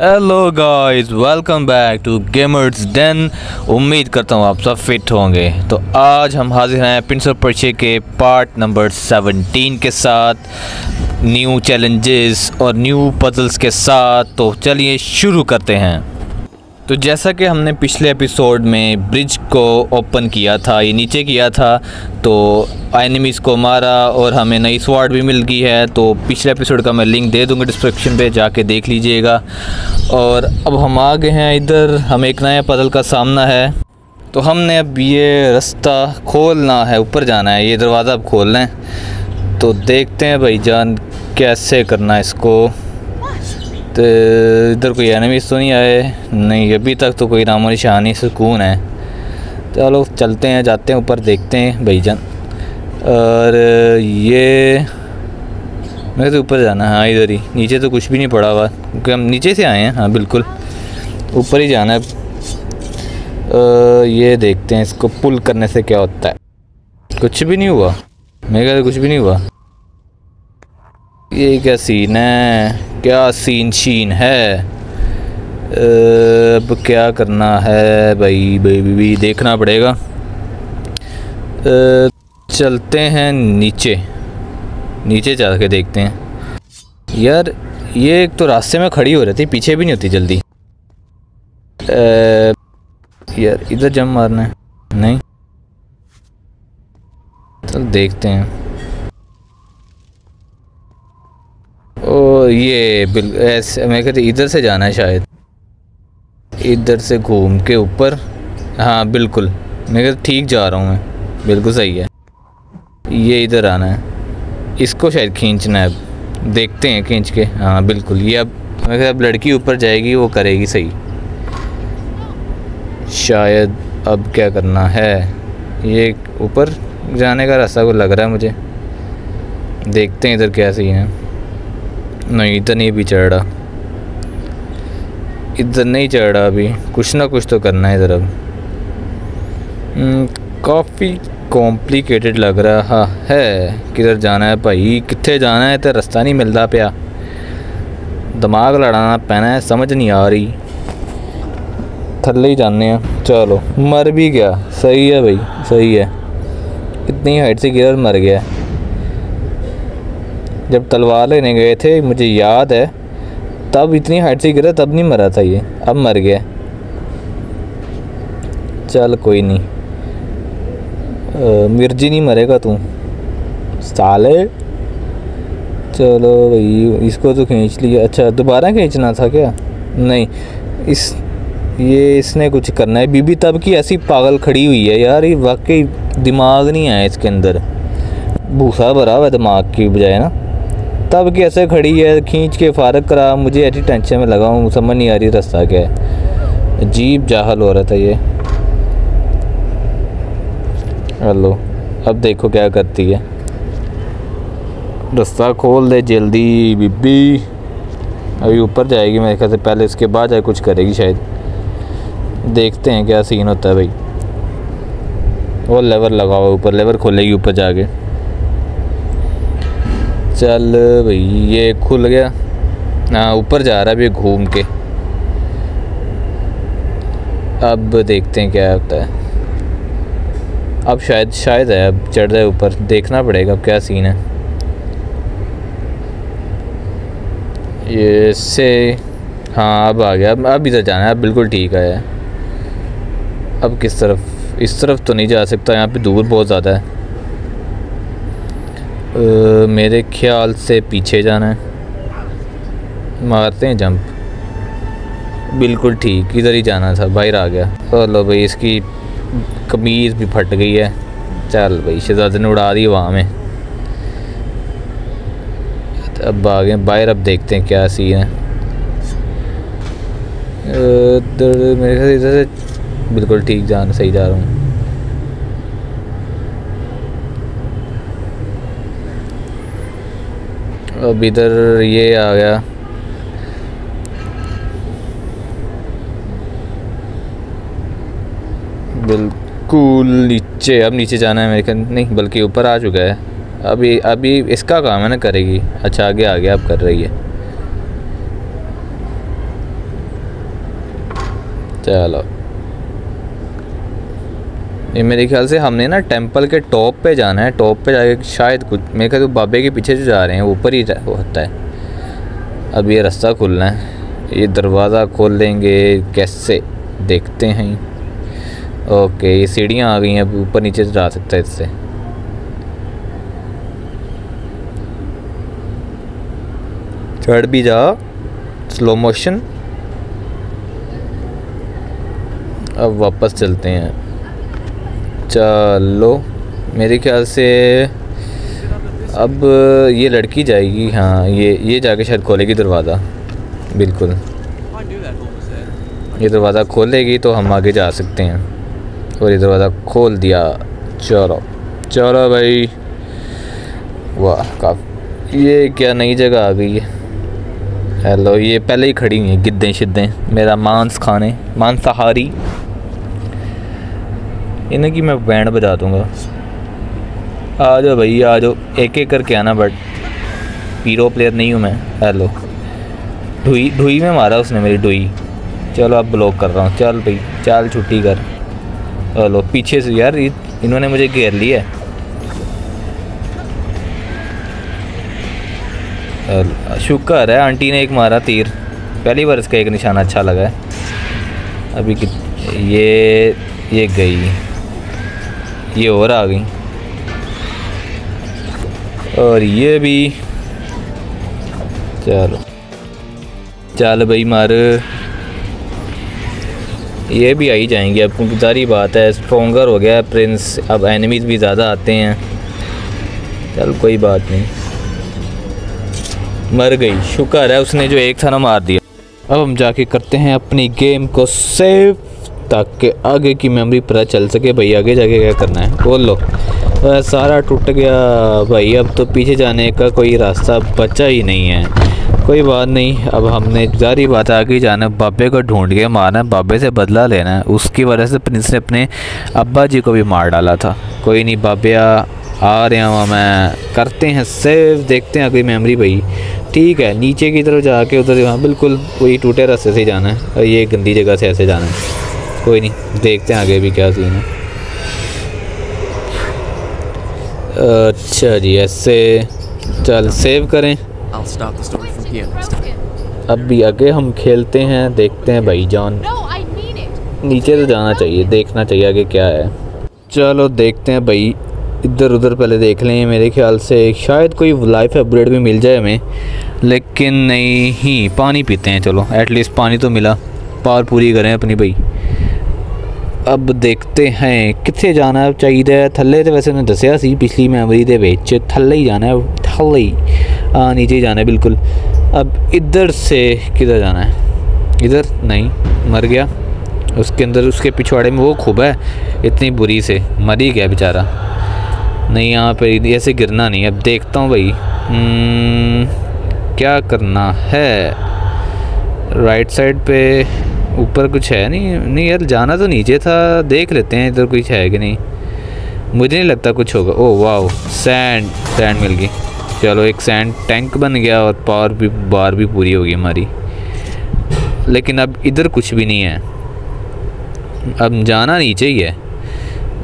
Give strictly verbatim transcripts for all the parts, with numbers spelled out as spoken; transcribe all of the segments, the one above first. Hello guys, welcome back to gamers Dane. उम्मीद करता हूँ आप सब फिट होंगे। तो आज हम हाजिर हैं प्रिंस ऑफ पर्शिया के पार्ट नंबर सत्रह के साथ, न्यू चैलेंजेस और न्यू पजल्स के साथ। तो चलिए शुरू करते हैं। तो जैसा कि हमने पिछले एपिसोड में ब्रिज को ओपन किया था, ये नीचे किया था, तो एनिमीज़ को मारा और हमें नई स्वार्ड भी मिल गई है। तो पिछले एपिसोड का मैं लिंक दे दूँगा डिस्क्रिप्शन पे, जाके देख लीजिएगा। और अब हम आ गए हैं इधर, हमें एक नया पजल का सामना है। तो हमने अब ये रास्ता खोलना है, ऊपर जाना है, ये दरवाज़ा अब खोलना है। तो देखते हैं भाई जान कैसे करना है इसको। तो इधर कोई एनिमीज़ तो नहीं आए? नहीं, अभी तक तो कोई नामो निशान नहीं, सुकून है। चलो चलते हैं, जाते हैं ऊपर, देखते हैं भाईजान। और ये मेरे तो ऊपर जाना है। हाँ, इधर ही नीचे तो कुछ भी नहीं पड़ा हुआ क्योंकि हम नीचे से आए हैं। हाँ बिल्कुल, ऊपर ही जाना है। आ, ये देखते हैं इसको पुल करने से क्या होता है। कुछ भी नहीं हुआ, मेरे ख्याल से कुछ भी नहीं हुआ। ये क्या सीन है, क्या सीन शीन है। अब क्या करना है भाई, भाई भाई, भाई देखना पड़ेगा। चलते हैं नीचे, नीचे चल के देखते हैं। यार ये एक तो रास्ते में खड़ी हो रही थी, पीछे भी नहीं होती जल्दी। यार इधर जंप मारना है, नहीं तो देखते हैं। ओ ये बिल ऐसे, मैं कहती इधर से जाना है शायद, इधर से घूम के ऊपर। हाँ बिल्कुल, मैं कहती ठीक जा रहा हूँ मैं, बिल्कुल सही है। ये इधर आना है, इसको शायद खींचना है। अब देखते हैं खींच के। हाँ बिल्कुल, ये अब मैं कहती अब लड़की ऊपर जाएगी, वो करेगी सही शायद। अब क्या करना है, ये ऊपर जाने का रास्ता को लग रहा है मुझे। देखते हैं इधर क्या सही है। नहीं इधर नहीं भी चढ़ रहा, इधर नहीं चढ़ रहा। अभी कुछ ना कुछ तो करना है इधर। अब काफ़ी कॉम्प्लिकेटेड लग रहा है। किधर जाना है भाई, किथे जाना है, तो रास्ता नहीं मिलता पिया। दिमाग लड़ाना पैना है, समझ नहीं आ रही। थल्ले ही जाने हैं, चलो मर भी गया, सही है भाई, सही है। इतनी हाइट से गिर मर गया। जब तलवार लेने गए थे मुझे याद है, तब इतनी हाइट से गिरा, तब नहीं मरा था ये, अब मर गया। चल कोई नहीं, मिर्जी नहीं मरेगा तू साले। चलो भाई इसको तो खींच लिया। अच्छा दोबारा खींचना था क्या? नहीं, इस ये इसने कुछ करना है। बीबी तब की ऐसी पागल खड़ी हुई है यार, ये वाकई दिमाग नहीं आया इसके अंदर, भूसा भरा हुआ दिमाग की बजाय ना। तब कि ऐसे खड़ी है, खींच के फारक करा। मुझे ऐसी टेंशन में लगा हूँ, समझ नहीं आ रही रास्ता क्या है। अजीब जाहल हो रहा था ये। हेलो, अब देखो क्या करती है। रास्ता खोल दे जल्दी बिब्बी, अभी ऊपर जाएगी मेरे ख्याल से, पहले इसके बाद जाए कुछ करेगी शायद। देखते हैं क्या सीन होता है भाई। वो लेवर लगा हुआ ऊपर, लेवर खोलेगी ऊपर जाके। चल भाई ये खुल गया। हाँ ऊपर जा रहा है अभी घूम के। अब देखते हैं क्या होता है। अब शायद शायद है, अब चढ़ जाए ऊपर। देखना पड़ेगा अब क्या सीन है। ये से हाँ अब आ गया। अब अब इधर जाना है, अब बिल्कुल ठीक है। अब किस तरफ, इस तरफ तो नहीं जा सकता, यहाँ पे दूर बहुत ज़्यादा है। Uh, मेरे ख्याल से पीछे जाना है। मारते हैं जंप, बिल्कुल ठीक इधर ही जाना था, बाहर आ गया। और लो भाई इसकी कमीज़ भी फट गई है। चल भाई शहजादे ने उड़ा दी वहाँ में। तो अब आ गए बाहर, अब देखते हैं क्या सीन है। इधर मेरे ख्याल से इधर से बिल्कुल ठीक जाना, सही जा रहा हूँ। अब इधर ये आ गया। बिल्कुल नीचे, अब नीचे जाना है मेरे ख्याल, नहीं बल्कि ऊपर आ चुका है। अभी अभी इसका काम है ना, करेगी। अच्छा आगे आ गया, अब कर रही है। चलो, ये मेरे ख्याल से हमने ना टेंपल के टॉप पे जाना है। टॉप पे जाके शायद कुछ, मेरे ख्याल तो बाबे के पीछे जो जा रहे हैं ऊपर ही होता है। अब ये रास्ता खुलना है, ये दरवाज़ा खोल देंगे कैसे देखते हैं। ओके, ये सीढ़ियाँ आ गई हैं, अब ऊपर नीचे जा सकता है इससे। चढ़ भी जा, स्लो मोशन। अब वापस चलते हैं। चलो, मेरे ख्याल से अब ये लड़की जाएगी। हाँ, ये ये जाके शायद खोलेगी दरवाज़ा। बिल्कुल, ये दरवाज़ा खोलेगी तो हम आगे जा सकते हैं। और ये दरवाज़ा खोल दिया। चलो चलो भाई, वाह काफ़ी। ये क्या नई जगह आ गई है। हेलो, ये पहले ही खड़ी हुई हैं गिद्धें शिद्धें, मेरा मांस खाने, मांसाहारी। इन्हें की मैं बैंड बजा दूंगा। आ जाओ भाई, आ जाओ, एक एक करके आना। बट पीरो प्लेयर नहीं हूँ मैं। हेलो, ढुई ढुई में मारा उसने, मेरी ढुई। चलो अब ब्लॉक कर रहा हूँ। चल भाई चल, छुट्टी कर। हेलो, पीछे से यार इन्होंने मुझे घेर लिया है। शुक्र है आंटी ने एक मारा तीर, पहली बार इसका एक निशाना अच्छा लगा है। अभी कि... ये ये गई, ये और आ गई, और ये भी। चलो चल भाई मार, ये भी आई जाएंगे अब, क्योंकि सारी बात है स्ट्रॉन्गर हो गया है प्रिंस। अब एनिमीज भी ज़्यादा आते हैं। चल कोई बात नहीं, मर गई। शुक्र है उसने जो एक था ना मार दिया। अब हम जाके करते हैं अपनी गेम को सेव, ताकि आगे की मेमोरी पता चल सके भाई आगे जाके क्या करना है। बोल लो, सारा टूट गया भाई। अब तो पीछे जाने का कोई रास्ता बचा ही नहीं है। कोई बात नहीं, अब हमने जारी बात आगे जाना है, बाबे को ढूंढ के मारना है, बाबे से बदला लेना है। उसकी वजह से प्रिंस ने अपने अब्बा जी को भी मार डाला था। कोई नहीं बाबिया, आ रहे हैं वहाँ, मैं करते हैं सेव, देखते हैं अगली मेमोरी भाई। ठीक है, नीचे की तरफ जाके उधर, हाँ बिल्कुल वही टूटे रास्ते से जाना है, और ये गंदी जगह से ऐसे जाना है। कोई नहीं, देखते हैं आगे भी क्या सीन है। अच्छा जी, ऐसे चल सेव करें। अब भी आगे हम खेलते हैं, देखते हैं भाई जान। नीचे तो जाना चाहिए, देखना चाहिए आगे क्या है। चलो देखते हैं भाई, इधर उधर पहले देख लें। मेरे ख्याल से शायद कोई लाइफ अपग्रेड भी मिल जाए हमें, लेकिन नहीं। पानी पीते हैं, चलो एटलीस्ट पानी तो मिला। पावर पूरी करें अपनी भाई। अब देखते हैं कितने जाना चाहिए। थल्ले तो वैसे उन्हें दसिया सी पिछली मेमोरी के बिच, थल्ले ही जाना है, थल्ले ही नीचे ही जाना है बिल्कुल। अब इधर से किधर जाना है? इधर नहीं, मर गया उसके अंदर, उसके पिछवाड़े में वो खूब है इतनी बुरी से, मर ही गया बेचारा। नहीं, यहाँ पे ऐसे गिरना नहीं। अब देखता हूँ भाई क्या करना है। राइट साइड पे ऊपर कुछ है नहीं। नहीं यार, जाना तो नीचे था। देख लेते हैं इधर कुछ है कि नहीं। मुझे नहीं लगता कुछ होगा। ओ वाह, सैंड सैंड मिल गई। चलो एक सैंड टैंक बन गया, और पावर भी बार भी पूरी होगी हमारी। लेकिन अब इधर कुछ भी नहीं है। अब जाना नीचे ही है,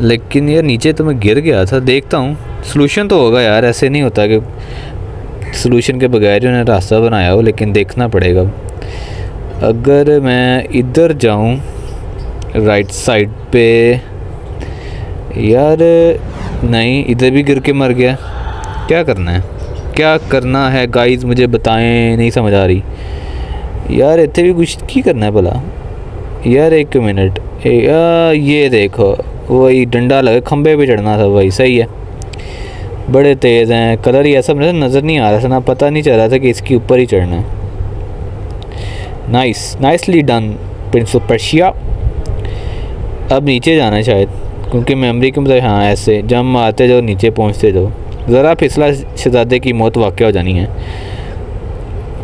लेकिन यार नीचे तो मैं गिर गया था। देखता हूँ सलूशन तो होगा यार, ऐसे नहीं होता कि सलूशन के बगैर उन्होंने रास्ता बनाया हो, लेकिन देखना पड़ेगा। अगर मैं इधर जाऊं राइट साइड पे, यार नहीं, इधर भी गिर के मर गया। क्या करना है, क्या करना है गाइस मुझे बताएं, नहीं समझ आ रही यार। इतने भी कुछ की करना है भला यार। एक मिनट, यार ये देखो वही डंडा लगा, खंबे पे चढ़ना था भाई। सही है, बड़े तेज़ हैं। कलर ही ऐसा नज़र नहीं आ रहा था ना, पता नहीं चल रहा था कि इसके ऊपर ही चढ़ना है। Nice, nicely done Prince of Persia. अब नीचे जाना है शायद, क्योंकि मेमोरी के मतलब। हाँ, ऐसे जम आते जाओ, नीचे पहुंचते जाओ। ज़रा फिसला शहजादे की मौत वाक़या हो जानी है।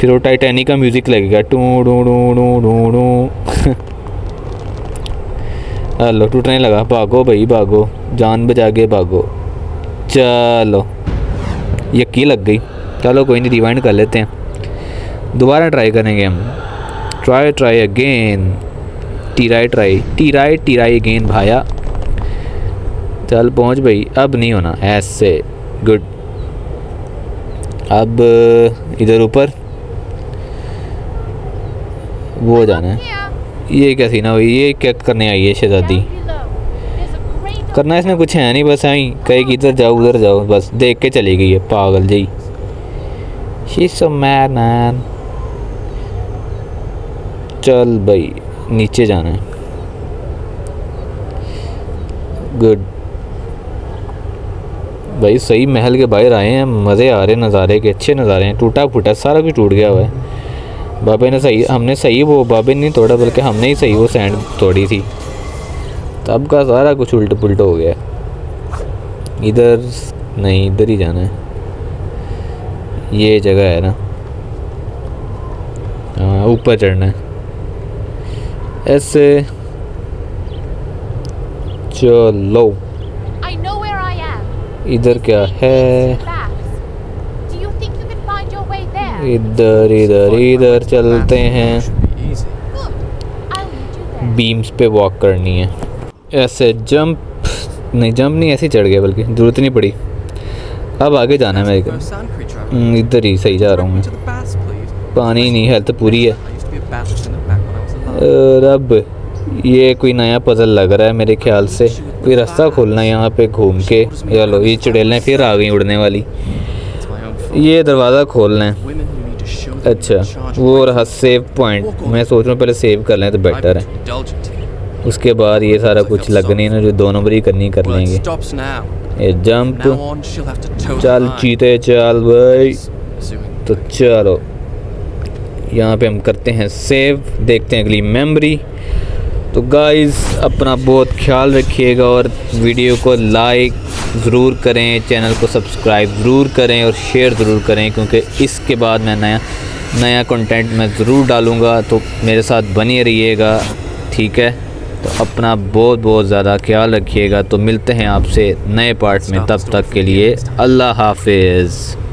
फिर वो टाइटैनिक का म्यूज़िक लगेगा, टू डू डू डू डू डू। हेलो, टूटने लगा। भागो भाई भागो, जान बचा के भागो। चलो यकी लग गई। चलो कोई नहीं, रिवाइंड कर लेते हैं, दोबारा ट्राई करेंगे हम। Try try again. Try try try try गेंद भाया। चल पहुंच भाई, अब नहीं होना ऐसे। गुड। अब इधर ऊपर वो जाना है। ये क्या सीना हुई, ये क्या करने आई है शहजादी? करना इसमें कुछ है नहीं, बस आई कहीं कि इधर जाओ उधर जाओ, बस देख के चली गई है पागल जी। She is so mad man. चल भाई नीचे जाना है। गुड। भाई सही महल के बाहर आए हैं, मज़े आ रहे नज़ारे के, अच्छे नज़ारे हैं। टूटा फूटा सारा कुछ टूट गया हुआ है। बाबे ने सही, हमने सही वो बाबे ने तोड़ा बल्कि हमने ही सही वो सैंड तोड़ी थी, तब का सारा कुछ उल्ट पुलट हो गया। इधर नहीं, इधर ही जाना है। ये जगह है ना, हाँ ऊपर चढ़ना है ऐसे। चलो इधर क्या है? इधर इधर इधर चलते हैं। बीम्स पे वॉक करनी है ऐसे। जंप नहीं, जंप नहीं, ऐसे चढ़ गया, बल्कि ज़रूरत नहीं पड़ी। अब आगे जाना है मेरे, इधर ही सही जा रहा हूँ मैं। पानी नहीं, हेल्थ पूरी है। रब, ये कोई नया पजल लग रहा है मेरे ख्याल से। कोई रास्ता खोलना है यहाँ पे घूम के। चलो ये चुड़ैलें फिर आ गई उड़ने वाली। ये दरवाज़ा खोलना है। अच्छा वो रहा सेव पॉइंट। मैं सोच रहा हूँ पहले सेव कर लें तो बेटर है, उसके बाद ये सारा कुछ लगने ना जो दो नंबर ही करनी कर लेंगे। ये जंप, चल चीते चल भाई। तो चलो यहाँ पे हम करते हैं सेव, देखते हैं अगली मेमोरी। तो गाइज़ अपना बहुत ख्याल रखिएगा और वीडियो को लाइक ज़रूर करें, चैनल को सब्सक्राइब ज़रूर करें और शेयर ज़रूर करें, क्योंकि इसके बाद मैं नया नया कंटेंट मैं ज़रूर डालूँगा, तो मेरे साथ बने रहिएगा, ठीक है? तो अपना बहुत बहुत ज़्यादा ख्याल रखिएगा। तो मिलते हैं आपसे नए पार्ट में, तब तक के लिए अल्लाह हाफिज़।